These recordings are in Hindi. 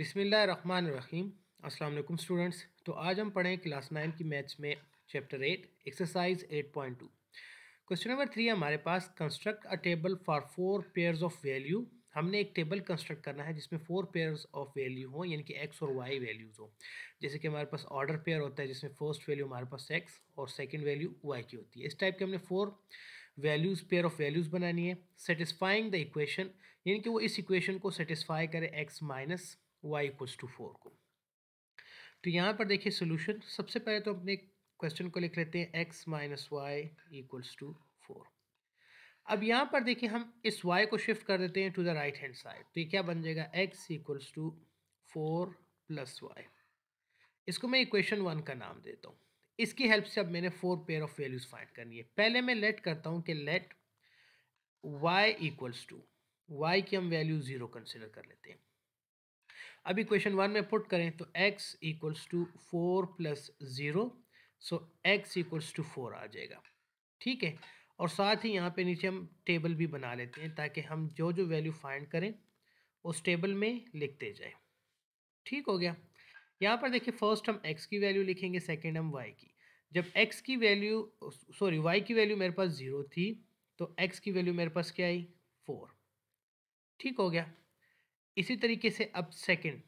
बिस्मिल्लाहिर्रहमानिर्रहीम। अस्सलाम वालेकुम स्टूडेंट्स। तो आज हम पढ़ें क्लास 9 की मैथ्स में चैप्टर 8 एक्सरसाइज 8.2। क्वेश्चन नंबर 3 हमारे पास construct a table for 4 pairs of value. हमने एक टेबल कंस्ट्रक्ट करना है जिसमें 4 पेयर्स ऑफ वैल्यू हो, यानी कि एक्स और वाई वैल्यूज़ हो। जैसे कि हमारे पास ऑर्डर पेयर होता है जिसमें फर्स्ट वैल्यू हमारे पास एक्स और सेकंड वैल्यू वाई की होती है। इस टाइप के हमने 4 वैल्यूज़ पेयर ऑफ वैल्यूज़ बनानी है। सेटिस्फाइंग द इक्वेशन, यानी कि वो इस इक्वेशन को सेटिस्फाई करे x minus y equals to 4 को। तो यहाँ पर देखिए सोल्यूशन। सबसे पहले तो अपने क्वेश्चन को लिख लेते हैं x minus y equals to 4। अब यहाँ पर देखिए हम इस y को शिफ्ट कर देते हैं to the right hand side, तो ये क्या बन जाएगा x equals to 4 plus y. इसको मैं इक्वेशन 1 का नाम देता हूँ। इसकी हेल्प से अब मैंने 4 पेयर ऑफ वैल्यूज़ फाइंड करनी है। पहले मैं लेट करता हूँ कि let y equals to, y की हम वैल्यू 0 कंसिडर कर लेते हैं। अब इक्वेशन 1 में पुट करें तो x equals to 4 plus 0, so x equals to 4 आ जाएगा। ठीक है, और साथ ही यहाँ पे नीचे हम टेबल भी बना लेते हैं ताकि हम जो जो वैल्यू फाइंड करें उस टेबल में लिखते जाएं। ठीक हो गया। यहाँ पर देखिए फर्स्ट हम x की वैल्यू लिखेंगे, सेकंड हम y की। जब x की वैल्यू y की वैल्यू मेरे पास 0 थी तो x की वैल्यू मेरे पास क्या आई? 4। ठीक हो गया। इसी तरीके से अब second,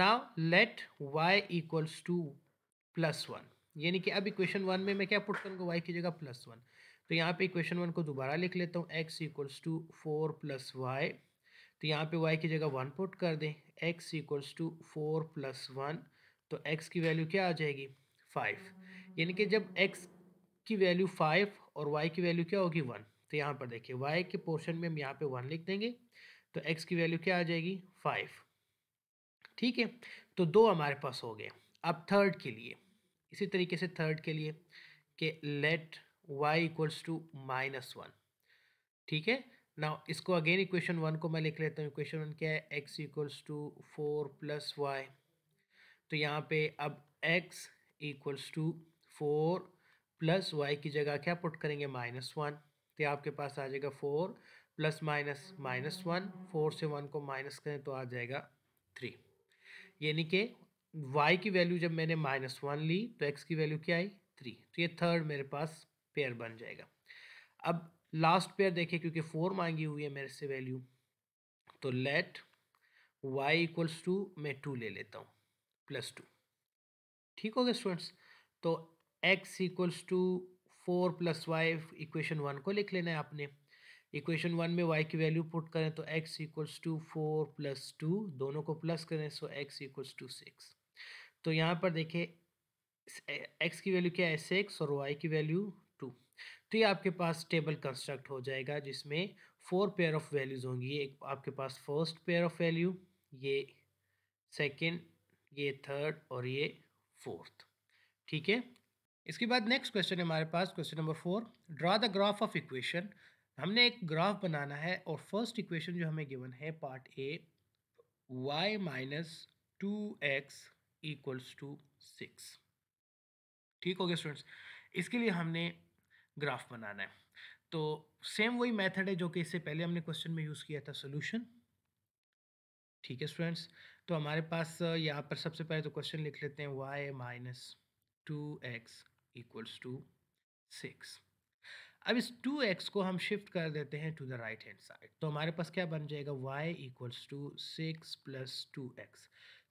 now let y equals to plus 1, यानी कि अब इक्वेशन 1 में मैं क्या पुट करूँगा? y की जगह प्लस 1। तो यहाँ पे इक्वेशन 1 को दोबारा लिख लेता हूँ, x equals to 4 plus y. तो यहाँ पे y की जगह 1 पुट कर दें, x इक्वल्स टू 4 प्लस 1, तो x की वैल्यू क्या आ जाएगी? 5। यानी कि जब x की वैल्यू 5 और y की वैल्यू क्या होगी? 1। तो यहाँ पर देखिए y के पोर्शन में हम यहाँ पे 1 लिख देंगे तो x की वैल्यू क्या आ जाएगी? 5। ठीक है, तो 2 हमारे पास हो गए। अब थर्ड के लिए, इसी तरीके से थर्ड के लिए कि let y equals to minus 1। ठीक है, नाउ इसको अगेन इक्वेशन 1 को मैं लिख लेता हूँ। इक्वेशन 1 क्या है? x equals to 4 plus y. तो यहाँ पे अब x equals to 4 plus y की जगह क्या पुट करेंगे? माइनस 1। तो आपके पास आ जाएगा 4 प्लस माइनस माइनस 1। 4 से 1 को माइनस करें तो आ जाएगा 3। यानी कि y की वैल्यू जब मैंने -1 ली तो x की वैल्यू क्या आई? 3। तो ये थर्ड मेरे पास पेयर बन जाएगा। अब लास्ट पेयर देखिए, क्योंकि 4 मांगी हुई है मेरे से वैल्यू, तो लेट y इक्वल्स टू मैं 2 ले लेता हूँ, प्लस 2। ठीक हो गया स्टूडेंट्स। तो x equals to 4 plus y equation 1 को लिख लेना है आपने। इक्वेशन 1 में y की वैल्यू पुट करें तो x इक्वल्स टू 4 प्लस 2, दोनों को प्लस करें सो x इक्वल्स टू 6। तो यहाँ पर देखिए x की वैल्यू क्या है? 6 और y की वैल्यू 2। तो ये आपके पास टेबल कंस्ट्रक्ट हो जाएगा जिसमें 4 पेयर ऑफ वैल्यूज़ होंगी। एक आपके पास फर्स्ट पेयर ऑफ वैल्यू, ये सेकंड, ये थर्ड और ये फोर्थ। ठीक है, इसके बाद नेक्स्ट क्वेश्चन है हमारे पास question number 4, draw the graph of equation. हमने एक ग्राफ बनाना है और फर्स्ट इक्वेशन जो हमें गिवन है part A, y minus 2x equals to 6। ठीक हो गया स्टूडेंट्स। इसके लिए हमने ग्राफ बनाना है, तो सेम वही मेथड है जो कि इससे पहले हमने क्वेश्चन में यूज़ किया था, सॉल्यूशन। ठीक है स्टूडेंट्स, तो हमारे पास यहाँ पर सबसे पहले तो क्वेश्चन लिख लेते हैं y minus 2x equals to 6। अब इस 2x को हम शिफ्ट कर देते हैं to the right hand side, तो हमारे पास क्या बन जाएगा? y equals to 6 plus 2x।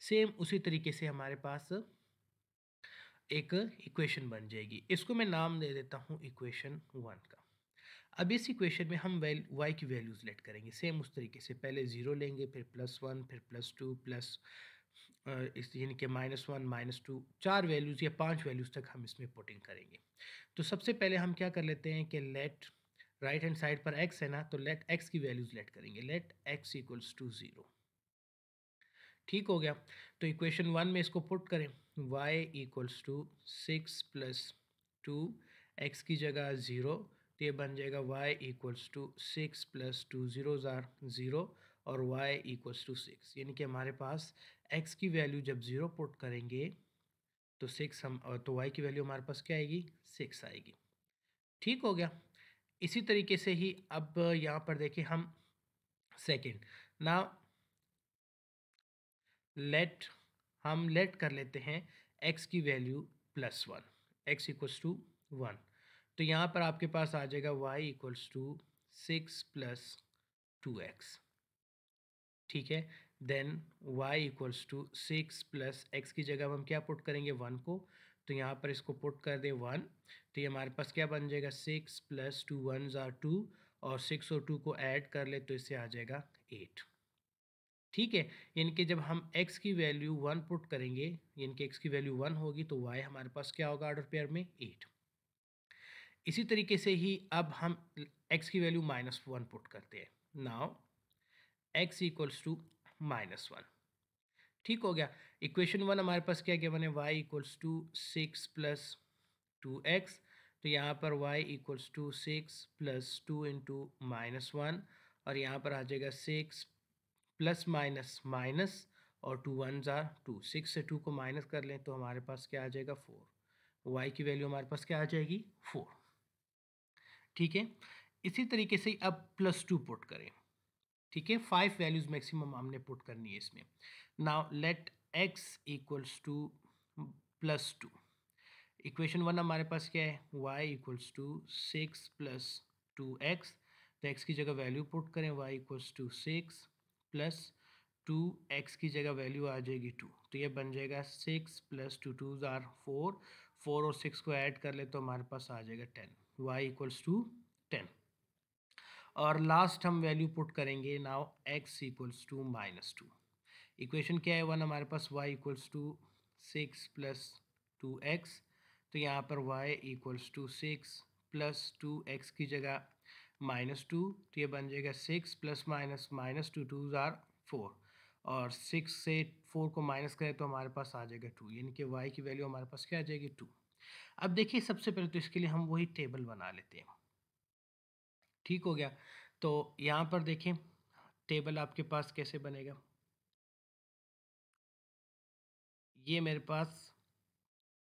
Same उसी तरीके से हमारे पास एक इक्वेशन बन जाएगी। इसको मैं नाम दे देता हूँ इक्वेशन 1 का। अब इस इक्वेशन में हम y की वैल्यूज़ लेट करेंगे सेम उस तरीके से। पहले 0 लेंगे, फिर प्लस 1, फिर प्लस 2, प्लस यानी कि -1, -2, 4 वैल्यूज़ या 5 वैल्यूज़ तक हम इसमें पुटिंग करेंगे। तो सबसे पहले हम क्या कर लेते हैं कि लेट राइट हैंड साइड पर x है ना, तो लेट x की वैल्यूज़ लेट करेंगे, लेट x इक्वल्स टू 0। ठीक हो गया। तो इक्वेशन 1 में इसको पुट करें, y equals to 6 plus 2, x की जगह 0, तो ये बन जाएगा y इक्वल्स टू 6 प्लस 2, 0 और y इक्वल्स टू 6। यानी कि हमारे पास x की वैल्यू जब 0 पुट करेंगे तो 6 हम, तो y की वैल्यू हमारे पास क्या आएगी? 6 आएगी। ठीक हो गया। इसी तरीके से ही अब यहाँ पर देखिए हम सेकेंड, नाउ लेट हम लेट कर लेते हैं एक्स की value plus one, x equals to one. तो यहाँ पर आपके पास आ जाएगा y equals to 6 plus 2x, ठीक है। Then y equals to 6 plus x की जगह अब हम क्या पुट करेंगे, 1 को। तो यहाँ पर इसको पुट कर दे 1, तो ये हमारे पास क्या बन जाएगा 6 प्लस 2 1s are 2 और 6 और 2 को ऐड कर ले तो इससे आ जाएगा 8, ठीक है। यानी कि जब हम x की वैल्यू 1 पुट करेंगे, यानी कि x की वैल्यू 1 होगी तो y हमारे पास क्या होगा ऑर्डर पेयर में 8। इसी तरीके से ही अब हम x की वैल्यू -1 पुट करते हैं। नाउ x इक्वल्स टू -1, ठीक हो गया। इक्वेशन 1 हमारे पास क्या गिवन है, y equals to 6 plus 2x। तो यहाँ पर y equals to 6 plus 2 into -1 और यहाँ पर आ जाएगा 6 प्लस माइनस और 2 1s are 2, 6 से 2 को माइनस कर लें तो हमारे पास क्या आ जाएगा 4। y की वैल्यू हमारे पास क्या आ जाएगी 4, ठीक है। इसी तरीके से अब +2 पुट करें, ठीक है। 5 वैल्यूज़ मैक्सिमम हमने पुट करनी है इसमें। Now let x equals to +2, equation 1 हमारे पास क्या है y equals to 6 plus 2x। तो x की जगह वैल्यू पुट करें, y equals to 6 plus 2x की जगह वैल्यू आ जाएगी 2। तो ये बन जाएगा 6 प्लस 2 2s are 4, 4 और 6 को ऐड कर ले तो हमारे पास आ जाएगा 10, y इक्वल्स टू 10। और लास्ट हम वैल्यू पुट करेंगे now x equals to -2। Equation क्या है 1 हमारे पास y equals to 6 plus 2x। तो यहाँ पर y equals to 6 plus 2x की जगह -2, तो ये बन जाएगा 6 plus minus minus 2 2s are 4 और 6 से 4 को माइनस करें तो हमारे पास आ जाएगा 2, यानी कि y की वैल्यू हमारे पास क्या आ जाएगी 2। अब देखिए सबसे पहले तो इसके लिए हम वही टेबल बना लेते हैं, ठीक हो गया। तो यहाँ पर देखें टेबल आपके पास कैसे बनेगा। ये मेरे पास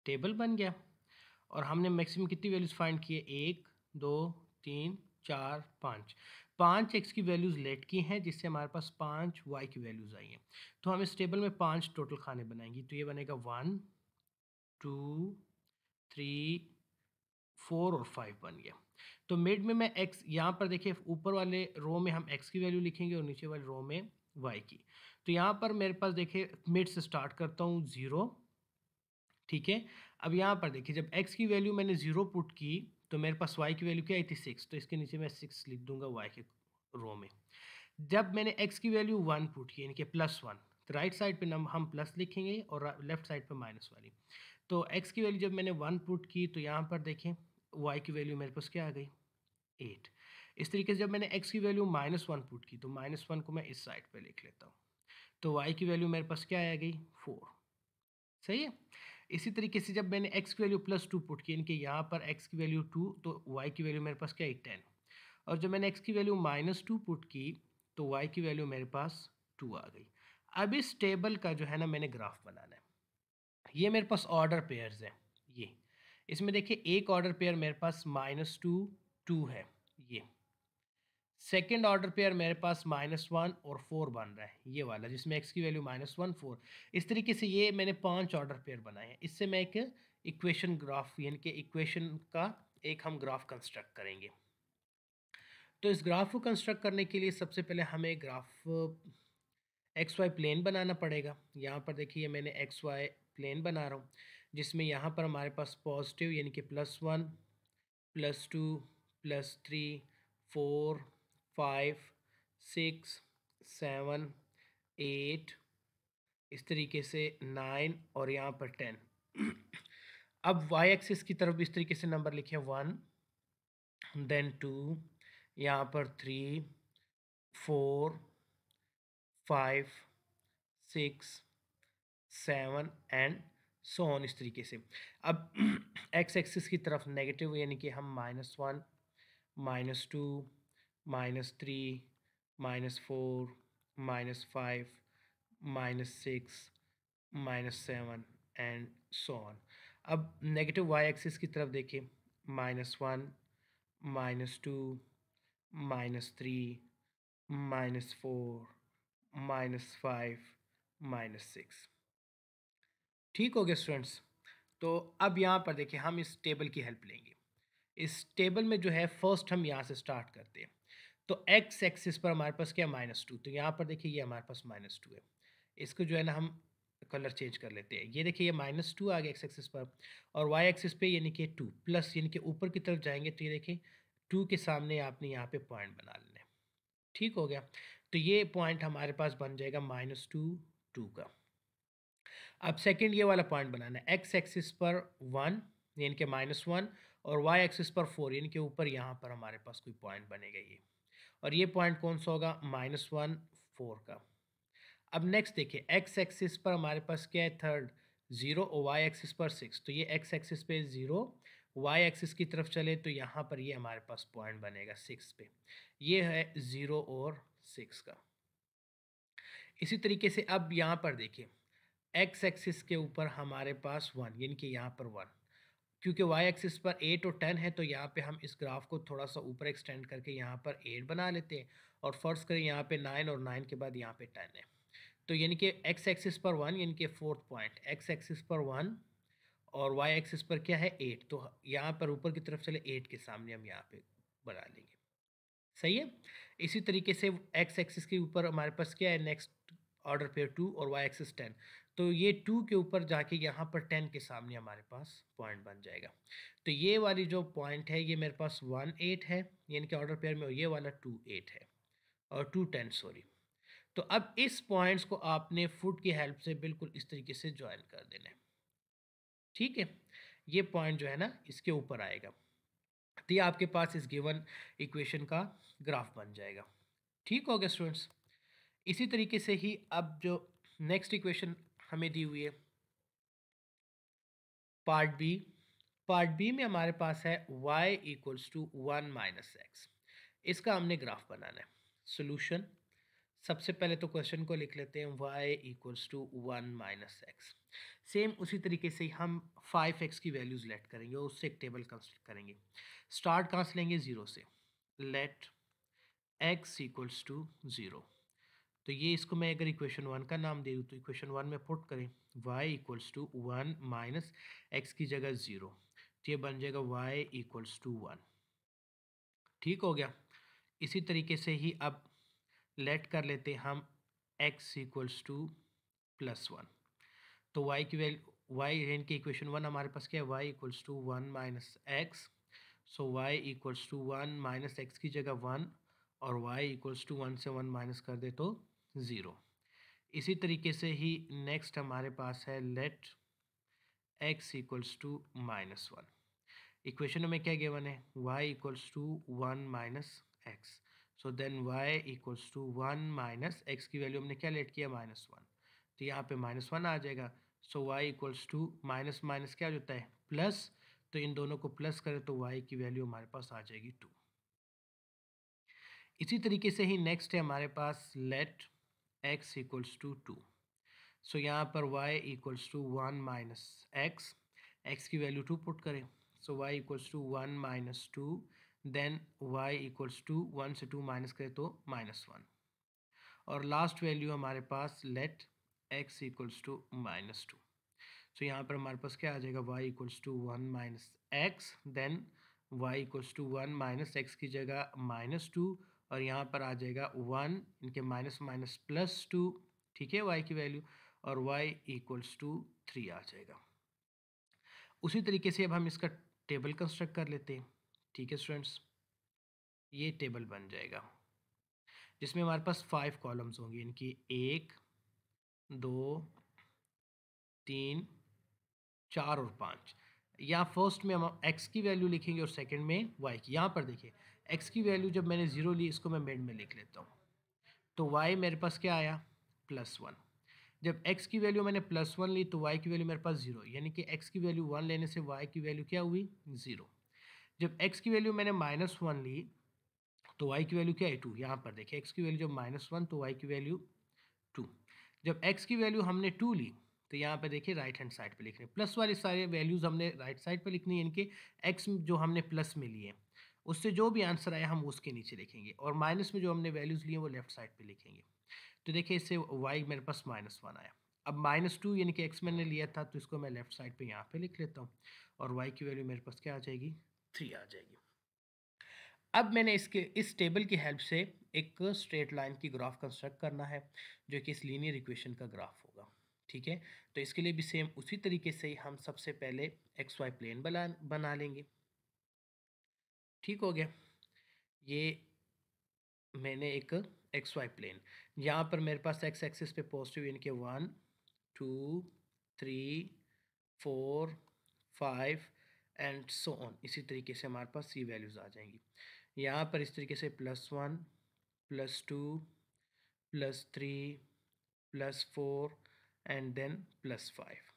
टेबल बन गया और हमने मैक्सिमम कितनी वैल्यूज़ फाइंड किए, 1 2 3 4 5, 5 एक्स की वैल्यूज़ लेट की हैं जिससे हमारे पास 5 वाई की वैल्यूज़ आई हैं। तो हम इस टेबल में 5 टोटल खाने बनाएंगे। तो ये बनेगा 1 2 3 4 और 5 बन गया। तो मिड में मैं x, यहाँ पर देखिए ऊपर वाले रो में हम x की वैल्यू लिखेंगे और नीचे वाले रो में y की। तो यहाँ पर मेरे पास देखिए मिड से स्टार्ट करता हूँ 0, ठीक है। अब यहाँ पर देखिए जब x की वैल्यू मैंने 0 पुट की तो मेरे पास y की वैल्यू क्या आई थी 6, तो इसके नीचे मैं 6 लिख दूंगा y के रो में। जब मैंने x की वैल्यू 1 पुट की यानी कि +1, तो राइट साइड पर हम प्लस लिखेंगे और लेफ्ट साइड पर माइनस वाली। तो x की वैल्यू जब मैंने 1 पुट की तो यहाँ पर देखें y की वैल्यू मेरे पास क्या आ गई 8। इस तरीके से जब मैंने x की वैल्यू -1 पुट की तो -1 को मैं इस साइड पे लिख लेता हूँ, तो y की वैल्यू मेरे पास क्या आ गई 4, सही है। इसी तरीके से जब मैंने x की वैल्यू +2 पुट की यानी कि यहाँ पर x की वैल्यू 2 तो y की वैल्यू मेरे पास क्या आई 10। और जब मैंने x की वैल्यू -2 पुट की तो y की वैल्यू मेरे पास 2 आ गई। अब इस टेबल का जो है ना मैंने ग्राफ बनाना है। ये मेरे पास ऑर्डर पेयर्स हैं, ये इसमें देखिए एक ऑर्डर पेयर मेरे पास -2 2 है, ये सेकंड ऑर्डर पेयर मेरे पास -1 और 4 बन रहा है, ये वाला जिसमें x की वैल्यू -1 4। इस तरीके से ये मैंने 5 ऑर्डर पेयर बनाए हैं। इससे मैं एक इक्वेशन ग्राफ यानी कि इक्वेशन का एक हम ग्राफ कंस्ट्रक्ट करेंगे। तो इस ग्राफ को कंस्ट्रक्ट करने के लिए सबसे पहले हमें ग्राफ XY प्लेन बनाना पड़ेगा। यहाँ पर देखिए मैंने XY प्लेन बना रहा हूँ जिसमें यहाँ पर हमारे पास पॉजिटिव यानी कि +1 प्लस 2 प्लस 3 4 5 6 7 8 इस तरीके से 9 और यहाँ पर 10। अब y एक्सिस की तरफ भी इस तरीके से नंबर लिखे 1, देन 2, यहाँ पर 3 4 5 6 7 एंड so on, इस तरीके से। अब x एक्सिस की तरफ नेगेटिव यानी कि हम -1 -2 -3 -4 -5 -6 -7 एंड so on। अब नेगेटिव y एक्सिस की तरफ देखें -1 -2 -3 -4 -5 -6। ठीक हो गया स्टूडेंट्स। तो अब यहाँ पर देखिए हम इस टेबल की हेल्प लेंगे। इस टेबल में जो है फर्स्ट हम यहाँ से स्टार्ट करते हैं। तो एक्स एक्सिस पर हमारे पास क्या -2, तो यहाँ पर देखिए ये हमारे पास -2 है। इसको जो है ना हम कलर चेंज कर लेते हैं। ये देखिए ये -2 आ गया एक्स एक्सिस पर, और वाई एक्सिस पे यानी कि 2 प्लस, यानी कि ऊपर की तरफ जाएंगे तो ये देखिए 2 के सामने आपने यहाँ पे पॉइंट बना लेने। ठीक हो गया। तो ये पॉइंट हमारे पास बन जाएगा -2, 2 का। अब सेकेंड ये वाला पॉइंट बनाना है। एक्स एक्सिस पर 1 यानी कि -1 और वाई एक्सिस पर 4 यानी कि ऊपर यहाँ पर हमारे पास कोई पॉइंट बनेगा ये, और ये पॉइंट कौन सा होगा -1, 4 का। अब नेक्स्ट देखिए एक्स एक्सिस पर हमारे पास क्या है 3rd 0 और वाई एक्सिस पर 6। तो ये एक्स एक्सिस पे 0, वाई एक्सिस की तरफ चले तो यहाँ पर ये हमारे पास पॉइंट बनेगा 6 पे। ये है 0 और 6 का। इसी तरीके से अब यहाँ पर देखिए एक्स एक्सिस के ऊपर हमारे पास 1 यानी कि यहाँ पर 1, क्योंकि वाई एक्सिस पर 8 और 10 है तो यहाँ पे हम इस ग्राफ को थोड़ा सा ऊपर एक्सटेंड करके यहाँ पर 8 बना लेते हैं, और फर्ज करें यहाँ पे 9 और 9 के बाद यहाँ पे 10 है। तो यानी कि एक्स एक्सिस पर 1 यानी कि 4th पॉइंट, एक्स एक्सिस पर 1 और वाई एक्सिस पर क्या है 8, तो यहाँ पर ऊपर की तरफ चले 8 के सामने हम यहाँ पे बना लेंगे। सही है। इसी तरीके से एक्स एक्सिस के ऊपर हमारे पास क्या है नेक्स्ट ऑर्डर पे 2 और वाई एक्सिस 10, तो ये 2 के ऊपर जाके यहाँ पर 10 के सामने हमारे पास पॉइंट बन जाएगा। तो ये वाली जो पॉइंट है ये मेरे पास 1, 8 है यानी कि ऑर्डर पेयर में, और ये वाला 2, 8 है और 2, 10 सॉरी। तो अब इस पॉइंट्स को आपने फुट की हेल्प से बिल्कुल इस तरीके से ज्वाइन कर देना है। ठीक है। ये पॉइंट जो है ना इसके ऊपर आएगा, तो ये आपके पास इस गिवन इक्वेशन का ग्राफ बन जाएगा। ठीक हो गया स्टूडेंट्स। इसी तरीके से ही अब जो नेक्स्ट इक्वेशन हमें दी हुई है पार्ट बी में हमारे पास है y = 1 - x। इसका हमने ग्राफ बनाना है। सोल्यूशन सबसे पहले तो क्वेश्चन को लिख लेते हैं y = 1 - x। सेम उसी तरीके से हम 5x की वैल्यूज लेट करेंगे और उससे एक टेबल कंस्ट्रक्ट करेंगे। स्टार्ट कहाँ से लेंगे 0 से। लेट x = 0, तो ये इसको मैं अगर इक्वेशन 1 का नाम दे दूँ तो इक्वेशन 1 में पुट करें y = 1 - x की जगह 0, तो ये बन जाएगा y = 1। ठीक हो गया। इसी तरीके से ही अब लेट कर लेते हैं हम x = +1, तो y की वैल्यू y के इक्वेशन 1 हमारे पास क्या है y = 1 - x, सो y = 1 - x की जगह 1 और y = 1 से 1 माइनस कर दे तो 0। इसी तरीके से ही नेक्स्ट हमारे पास है लेट x = -1। इक्वेशन में क्या गिवन है y = 1 - x, so then y = 1 - x की वैल्यू हमने क्या लेट किया -1, तो यहाँ पे -1 आ जाएगा। सो y = - क्या होता है प्लस, तो इन दोनों को प्लस करें तो y की वैल्यू हमारे पास आ जाएगी 2। इसी तरीके से ही नेक्स्ट है हमारे पास लेट x = 2, सो यहाँ पर y = 1 - x, x की वैल्यू 2 पुट करें, सो y = 1 - 2, देन y = 1 से 2 माइनस करें तो -1, और लास्ट वैल्यू हमारे पास लेट x = -2, सो यहाँ पर हमारे पास क्या आ जाएगा y = 1 - x, then y = 1 - x की जगह -2, और यहाँ पर आ जाएगा 1 इनके -- +2, ठीक है y की वैल्यू, और y = 3 आ जाएगा। उसी तरीके से अब हम इसका टेबल कंस्ट्रक्ट कर लेते हैं। ठीक है स्टूडेंट्स, ये टेबल बन जाएगा जिसमें हमारे पास 5 कॉलम्स होंगे, इनकी 1, 2, 3, 4 और 5। यहाँ फर्स्ट में हम x की वैल्यू लिखेंगे और सेकंड में y की। यहाँ पर देखिए x की वैल्यू जब मैंने 0 ली इसको मैं मिड में लिख लेता हूँ, तो y मेरे पास क्या आया +1। जब x की वैल्यू मैंने +1 ली तो y की वैल्यू मेरे पास 0, यानी कि x की वैल्यू 1 लेने से y की वैल्यू क्या हुई 0। जब x की वैल्यू मैंने -1 ली तो y की वैल्यू क्या है 2। यहाँ पर देखिए x की वैल्यू जब -1 तो y की वैल्यू 2। जब x की वैल्यू हमने 2 ली तो यहाँ पे देखिए राइट हैंड साइड पे लिखने प्लस वाले सारे वैल्यूज़ हमने राइट साइड पे लिखनी है, इनके x जो हमने प्लस में लिए उससे जो भी आंसर आया हम उसके नीचे लिखेंगे, और माइनस में जो हमने वैल्यूज़ लिए वो लेफ्ट साइड पे लिखेंगे। तो देखिए इससे वाई मेरे पास -1 आया। अब -2 यानी कि x मैंने लिया था तो इसको मैं लेफ्ट साइड पे यहाँ पे लिख लेता हूँ और y की वैल्यू मेरे पास क्या आ जाएगी, 3 आ जाएगी। अब मैंने इसके इस टेबल की हेल्प से एक स्ट्रेट लाइन की ग्राफ कंस्ट्रक्ट करना है जो कि इस लीनियर इक्वेशन का ग्राफ होगा, ठीक है। तो इसके लिए भी सेम उसी तरीके से हम सबसे पहले xy प्लेन बना लेंगे, ठीक हो गया। ये मैंने एक xy प्लेन, यहाँ पर मेरे पास x एक्सिस पे पॉजिटिव यानी कि 1 2 3 4 5 एंड सो ऑन, इसी तरीके से हमारे पास ये वैल्यूज़ आ जाएंगी। यहाँ पर इस तरीके से +1 +2 +3 +4 एंड देन +5,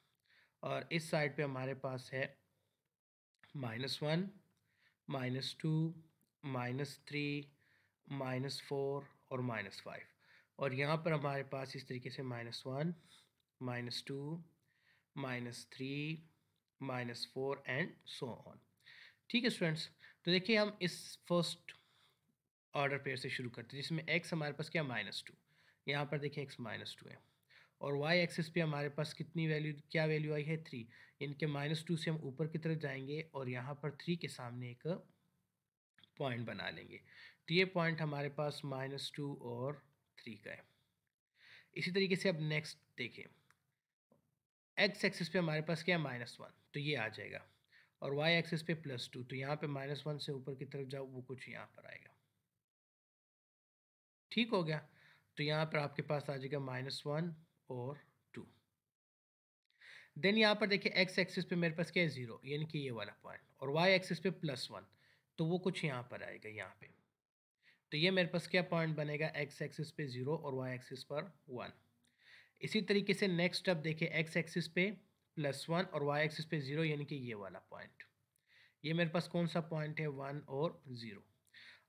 और इस साइड पे हमारे पास है -1 -2 -3 -4 और -5, और यहाँ पर हमारे पास इस तरीके से -1 -2 -3 -4 एंड सो ऑन, ठीक है स्टूडेंट्स। तो देखिए हम इस फर्स्ट ऑर्डर पेयर से शुरू करते हैं जिसमें x हमारे पास क्या -2, यहाँ पर देखिए x -2 है, और y एक्सिस पे हमारे पास कितनी वैल्यू, क्या वैल्यू आई है, 3। इनके -2 से हम ऊपर की तरफ जाएंगे और यहाँ पर 3 के सामने एक पॉइंट बना लेंगे। तो ये पॉइंट हमारे पास -2 और 3 का है। इसी तरीके से अब नेक्स्ट देखें, x एक्सिस पे हमारे पास क्या है -1, तो ये आ जाएगा, और y एक्सिस पे +2, तो यहाँ पे -1 से ऊपर की तरफ जाओ वो कुछ यहाँ पर आएगा, ठीक हो गया। तो यहाँ पर आपके पास आ जाएगा -1 और 2। देन यहाँ पर देखिए x एक्सिस पे मेरे पास क्या है 0 यानी कि ये वाला पॉइंट, और y एक्सिस पे +1 तो वो कुछ यहाँ पर आएगा, यहाँ पे। तो ये मेरे पास क्या पॉइंट बनेगा, x एक्सिस पे 0 और y एक्सिस पर 1। इसी तरीके से नेक्स्ट अब देखिए x एक्सिस पे +1 और y एक्सिस पे 0 यानी कि ये वाला पॉइंट, ये मेरे पास कौन सा पॉइंट है, 1 और 0।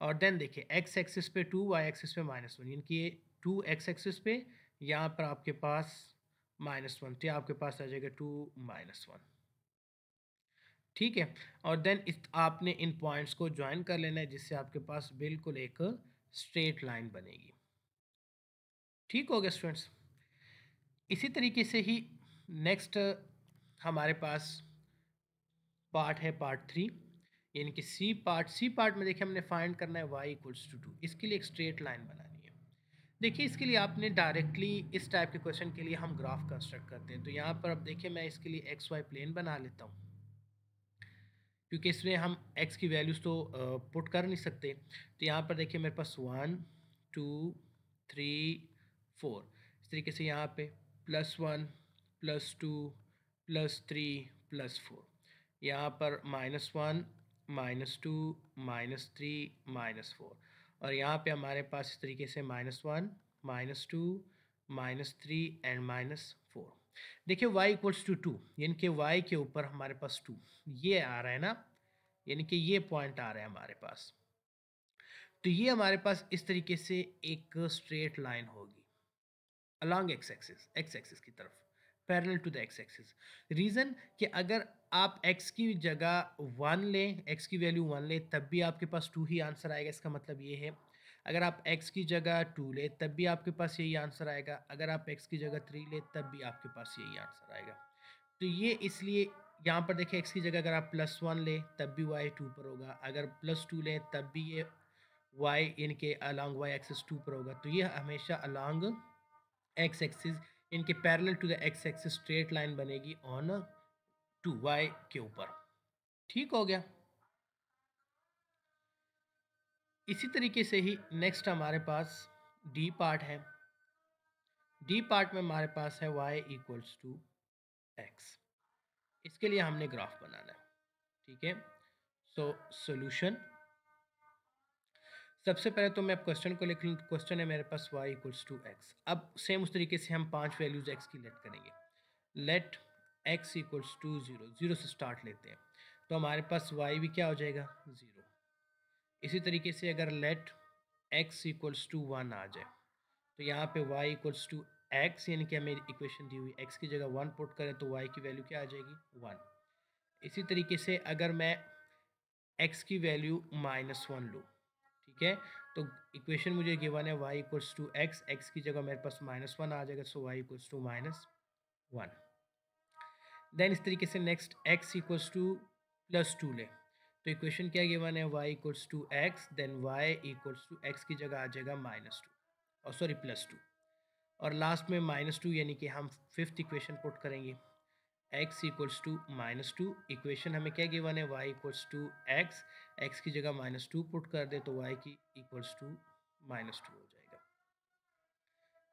और देन देखिए x एक्सिस पे 2, y एक्सिस पे -1 यानी कि ये 2 x एक्सिस पे, यहाँ पर आपके पास -1, तो आपके पास आ जाएगा 2 -1, ठीक है। और देन आपने इन पॉइंट्स को ज्वाइन कर लेना है जिससे आपके पास बिल्कुल एक स्ट्रेट लाइन बनेगी, ठीक हो गया स्टूडेंट्स। इसी तरीके से ही नेक्स्ट हमारे पास पार्ट है पार्ट 3 यानी कि सी पार्ट में देखिए हमने फाइंड करना है y = 2। इसके लिए एक स्ट्रेट लाइन बनानी है। देखिए इसके लिए आपने डायरेक्टली इस टाइप के क्वेश्चन के लिए हम ग्राफ कंस्ट्रक्ट करते हैं। तो यहाँ पर अब देखिए मैं इसके लिए xy प्लेन बना लेता हूँ क्योंकि इसमें हम x की वैल्यूज़ तो पुट कर नहीं सकते। तो यहाँ पर देखिए मेरे पास 1 2 3 4 इस तरीके से, यहाँ पे +1 +2 +3 +4, यहाँ पर -1 -2 -3 -4, और यहाँ पे हमारे पास इस तरीके से -1 -2 -3 एंड -4। देखिए y = 2 यानी कि y के ऊपर हमारे पास 2 ये आ रहा है ना, यानी कि ये पॉइंट आ रहा है हमारे पास। तो ये हमारे पास इस तरीके से एक स्ट्रेट लाइन होगी अलॉन्ग x एक्सिस की तरफ, parallel to the x axis. Reason कि अगर आप x की जगह 1 लें, x की वैल्यू 1 लें तब भी आपके पास 2 ही आंसर आएगा, इसका मतलब ये है। अगर आप x की जगह 2 लें तब भी आपके पास यही आंसर आएगा, अगर आप x की जगह 3 लें तब भी आपके पास यही आंसर आएगा। तो ये इसलिए यहाँ पर देखिए x की जगह अगर आप +1 लें तब भी y 2 पर होगा, अगर +2 लें तब भी ये y इनके अलॉन्ग y एक्सिस 2 पर होगा। तो ये हमेशा अलॉन्ग x एक्सिस इनके parallel to the x axis straight line बनेगी ऑन 2y के ऊपर, ठीक हो गया। इसी तरीके से ही नेक्स्ट हमारे पास d पार्ट है। d पार्ट में हमारे पास है y = x। इसके लिए हमने ग्राफ बनाना है, ठीक है। सो सॉल्यूशन सबसे पहले तो मैं अब क्वेश्चन को लिख लूँ। क्वेश्चन है मेरे पास y = x। अब सेम उस तरीके से हम 5 वैल्यूज़ x की लेट करेंगे। लेट x = 0, 0 से स्टार्ट लेते हैं तो हमारे पास y भी क्या हो जाएगा, 0। इसी तरीके से अगर लेट x = 1 आ जाए तो यहाँ पे y = x यानी कि हमें इक्वेशन दी हुई x की जगह 1 पुट करें तो y की वैल्यू क्या आ जाएगी, 1। इसी तरीके से अगर मैं x की वैल्यू -1 लूँ, ठीक है, तो इक्वेशन मुझे गिवन है y equals to x, x की जगह मेरे पास -1 आ जाएगा, so y equals to -1। Then इस तरीके से नेक्स्ट x इक्वल्स टू +2 ले, तो इक्वेशन क्या गिवन है y equals to x, then y equals to x की जगह आ जाएगा -2 और सॉरी +2, और लास्ट में -2 यानी कि हम फिफ्थ इक्वेशन पुट करेंगे x इक्वल्स टू -2। इक्वेशन हमें क्या गिवन है y equals to x, x की जगह -2 पुट कर दे तो y की इक्वल्स टू -2 हो जाएगा।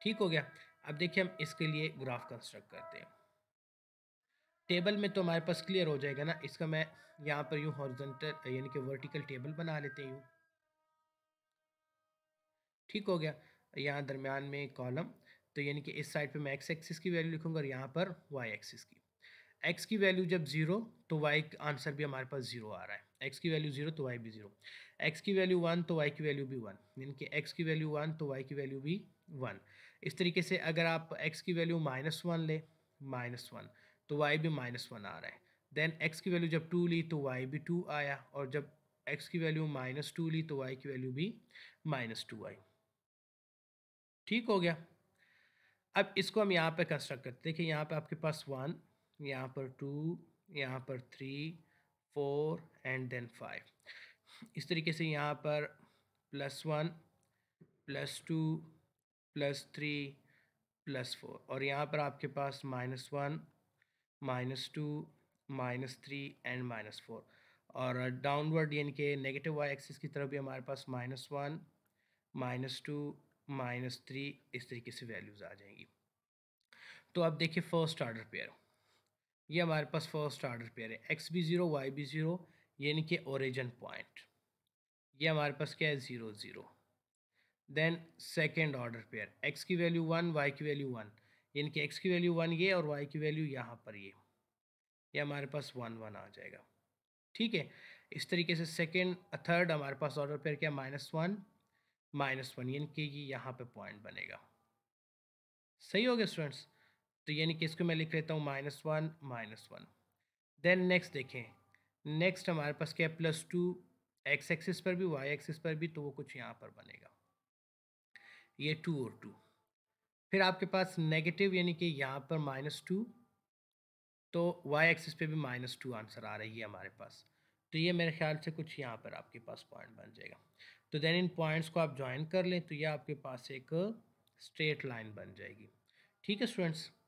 ठीक हो गया। अब देखिए हम इसके लिए ग्राफ कंस्ट्रक्ट करते हैं। टेबल में तो हमारे पास क्लियर हो जाएगा ना, इसका मैं यहाँ पर यूँ हॉरिजॉन्टल यानी कि वर्टिकल टेबल बना लेते हैं यूँ। ठीक हो गया। यहाँ दरमियान में कॉलम, तो यानी कि इस साइड पे मैं x एक्सिस की वैल्यू लिखूँगा और यहाँ पर y एक्सिस की। x की वैल्यू जब 0 तो y का आंसर भी हमारे पास 0 आ रहा है, x की वैल्यू 0 तो y भी 0, x की वैल्यू 1 तो y की वैल्यू भी 1, यानी कि x की वैल्यू 1 तो y की वैल्यू भी 1। इस तरीके से अगर आप x की वैल्यू -1 ले -1 तो y भी -1 आ रहा है। देन x की वैल्यू जब 2 ली तो y भी 2 आया, और जब x की वैल्यू -2 ली तो y की वैल्यू भी -2 आई। ठीक हो गया। अब इसको हम यहाँ पे कंस्ट्रक्ट करते हैं कि यहाँ पे आपके पास 1, यहाँ पर 2, यहाँ पर 3, 4 एंड देन 5। इस तरीके से यहाँ पर +1 +2 +3 +4 और यहाँ पर आपके पास -1 -2 -3 एंड -4, और डाउनवर्ड यानी कि नेगेटिव वाई एक्सिस की तरफ भी हमारे पास -1 -2 -3 इस तरीके से वैल्यूज़ आ जाएंगी। तो अब देखिए फर्स्ट ऑर्डर पेयर, ये हमारे पास फर्स्ट ऑर्डर पेयर है, x भी 0 y भी 0, यानी कि ओरिजिन पॉइंट ये हमारे पास क्या है 0 0। Then second order pair, x की वैल्यू 1 y की वैल्यू 1, यानी कि x की वैल्यू 1 ये और y की वैल्यू यहाँ पर ये हमारे पास 1 1 आ जाएगा। ठीक है। इस तरीके से सेकेंड थर्ड हमारे पास ऑर्डर पेयर क्या -1 -1, यानी कि ये यहाँ पे पॉइंट बनेगा। सही हो गया स्टूडेंट्स। तो यानी कि इसको मैं लिख लेता हूँ -1 -1। देन नेक्स्ट देखें, नेक्स्ट हमारे पास क्या है +2, x एक्सिस पर भी y एक्सिस पर भी, तो वो कुछ यहाँ पर बनेगा ये 2 और 2। फिर आपके पास नेगेटिव यानी कि यहाँ पर -2, तो y एक्सिस पे भी -2 आंसर आ रही है हमारे पास, तो ये मेरे ख्याल से कुछ यहाँ पर आपके पास पॉइंट बन जाएगा। तो देन इन पॉइंट्स को आप ज्वाइन कर लें तो ये आपके पास एक स्ट्रेट लाइन बन जाएगी। ठीक है स्टूडेंट्स।